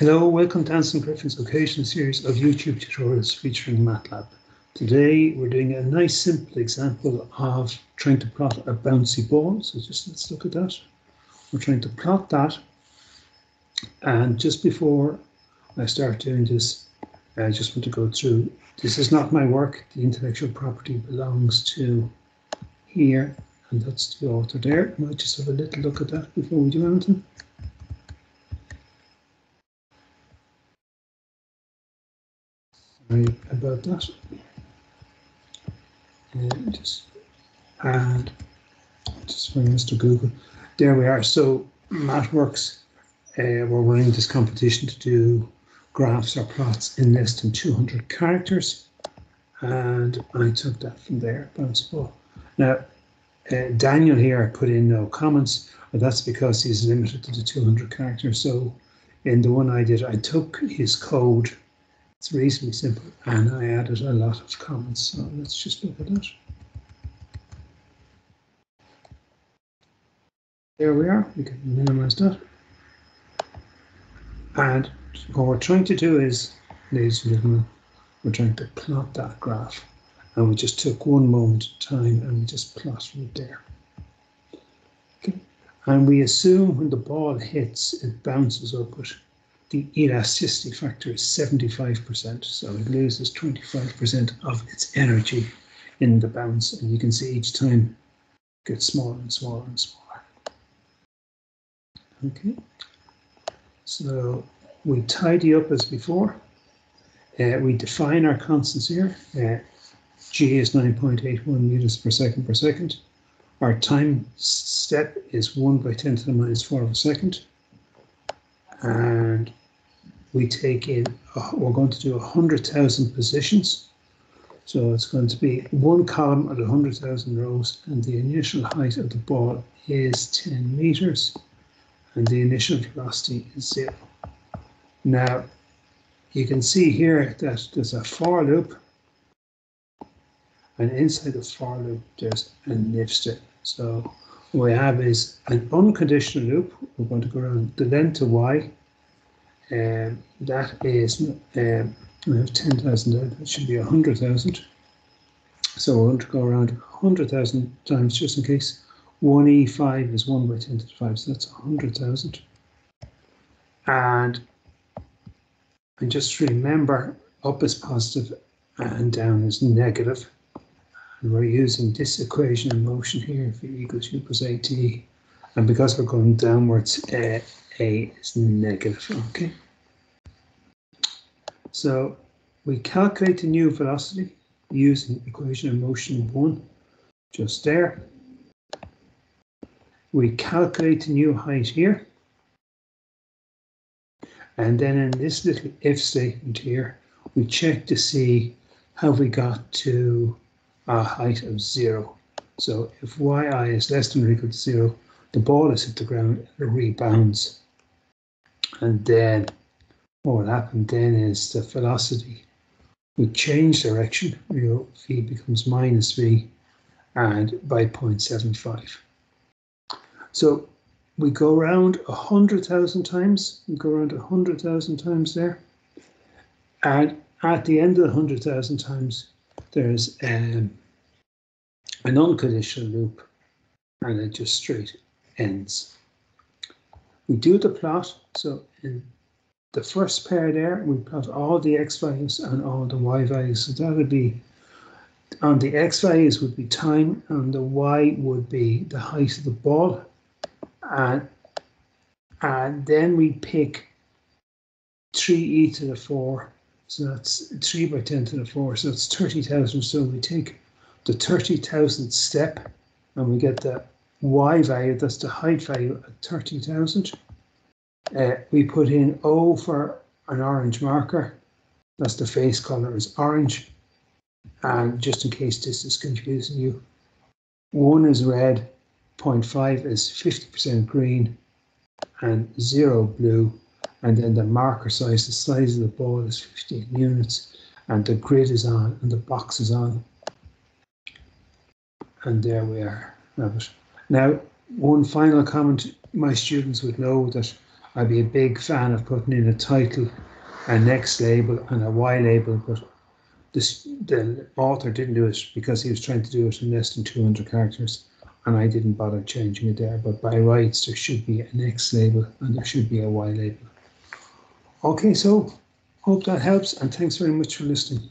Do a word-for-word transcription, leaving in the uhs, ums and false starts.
Hello, welcome to Anselm Griffin's occasional series of YouTube tutorials featuring MATLAB. Today we're doing a nice simple example of trying to plot a bouncy ball. So just let's look at that. We're trying to plot that. And just before I start doing this, I just want to go through. This is not my work. The intellectual property belongs to here, and that's the author there. I might just have a little look at that before we do anything. About that, and just and just for Mister Google, there we are. So MathWorks, uh, we're running this competition to do graphs or plots in less than two hundred characters, and I took that from there. Bounceable. Now, uh, Daniel here put in no comments, but that's because he's limited to the two hundred characters. So in the one I did, I took his code. It's reasonably simple, and I added a lot of comments, so let's just look at it. There we are, we can minimize that. And what we're trying to do is, ladies and gentlemen, we're trying to plot that graph. And we just took one moment of time and we just plotted it there. Okay. And we assume when the ball hits, it bounces upward. The elasticity factor is seventy-five percent, so it loses twenty-five percent of its energy in the bounce, and you can see each time it gets smaller and smaller and smaller. Okay, so we tidy up as before. Uh, we define our constants here. Uh, G is nine point eight one meters per second per second. Our time step is one by ten to the minus four of a second. And we take in, uh, we're going to do one hundred thousand positions. So it's going to be one column at one hundred thousand rows, and the initial height of the ball is ten meters, and the initial velocity is zero. Now, you can see here that there's a for loop, and inside the for loop, there's an if step. So what we have is an unconditional loop. We're going to go around the length of y, and um, that is um, we have ten thousand out, it should be one hundred thousand. So we're going to go around one hundred thousand times just in case. one e five is one by ten to the five, so that's one hundred thousand. And, and just remember, up is positive and down is negative. And we're using this equation in motion here, v equals u plus at, and because we're going downwards, uh, a is negative, okay? So we calculate the new velocity using equation in motion one, just there. We calculate the new height here. And then in this little if statement here, we check to see how we got to a height of zero. So if yi is less than or equal to zero, the ball is hit the ground and it rebounds. And then what will happen then is the velocity would change direction. You know, v becomes minus v, and by zero point seven five. So we go around a hundred thousand times. We go around a hundred thousand times there, and at the end of the hundred thousand times, there's um, an unconditional loop, and it just straight ends. We do the plot. So in the first pair there, we plot all the x values and all the y values. So that would be, on the x values would be time, and the y would be the height of the ball. And, and then we pick three e to the four. So that's three by ten to the four, so it's thirty thousand. So we take the thirty thousandth step and we get the y value, that's the height value at thirty thousand. Uh, we put in O for an orange marker, that's the face color is orange. And just in case this is confusing you, one is red, zero point five is fifty percent green, and zero blue. And then the marker size, the size of the ball is fifteen units, and the grid is on, and the box is on. And there we are. Now, one final comment. My students would know that I'd be a big fan of putting in a title, a next label, and a Y label, but this, the author didn't do it because he was trying to do it in less than two hundred characters, and I didn't bother changing it there. But by rights, there should be an X label and there should be a Y label. Okay, so hope that helps, and thanks very much for listening.